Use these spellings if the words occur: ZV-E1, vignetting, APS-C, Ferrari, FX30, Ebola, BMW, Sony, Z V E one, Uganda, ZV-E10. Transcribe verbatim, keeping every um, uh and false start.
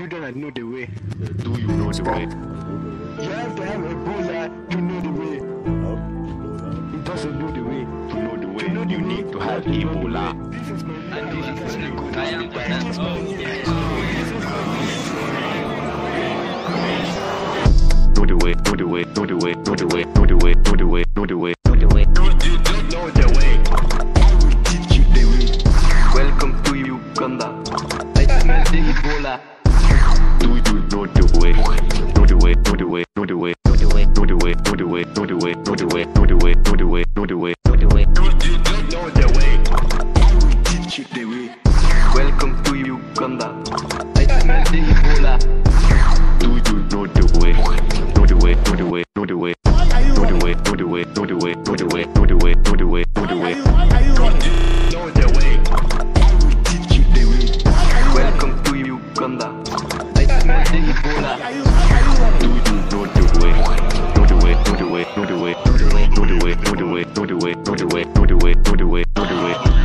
you don't know the way. Do you know the way? You have to have a Ebola to know the way. No. It doesn't know the way. To know the way, to know the you way. Need to have Ebola. This is my and this is my good. I am bad. Oh, yes. Know the way, know the way, know the way, know the way, know the way, know the way, know the way. Uganda. I smell the Ebola. Do you know the way? Know the way, know the way, know the way, know the way, know the way, know the way, know the way, know the way, know the way, know the way, know the way, know the way. Do you know the way? I will teach you the way. Welcome to Uganda. I smell the Ebola. Do you know the way? Know the way, know the way, know the way, know the way, know the way, know the way, know the way, know the way, know the way, know the way. Way, no the way, no the way, no the way, no the way, no the way, no the way, no the way, no the way.